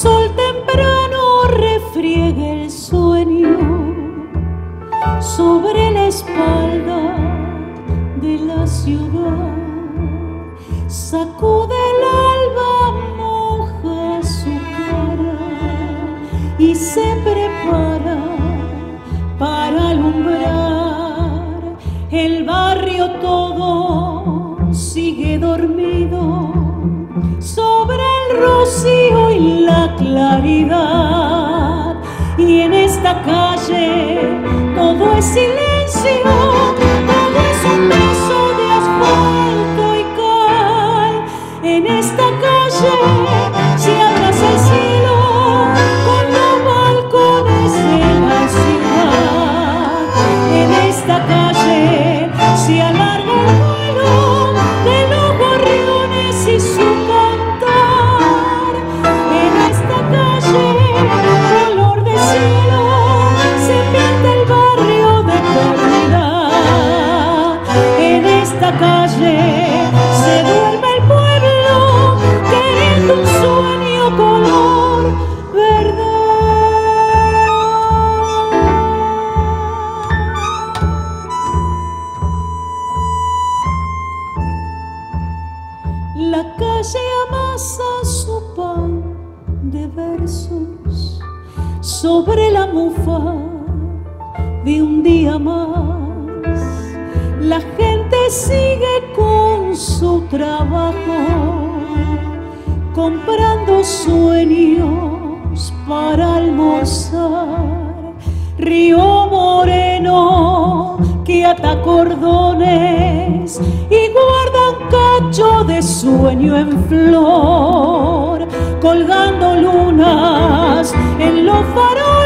sol temprano refriegue el sueño sobre la espalda de la ciudad. Sacude el alba, moja su cara y se prepara para alumbrar el barrio. Todo sigue dormido sobre el rocío y la claridad, y en esta calle todo es silencio, todo es un beso de asfalto y cal. En esta calle se abraza el cielo con los balcones de la ciudad. En esta calle se alarga el vuelo de los gorriones y su cantar. En esta calle color de cielo se pinta el barrio de eternidad. En esta calle se duerme el pueblo queriendo un sueño color verdad. La calle amasa su pan de versos sobre la mufa de un día más. La gente sigue con su trabajo, comprando sueños para almorzar. Río Moreno que ata cordones y guarda un cacho de sueño en flor, colgando lunas en los faroles.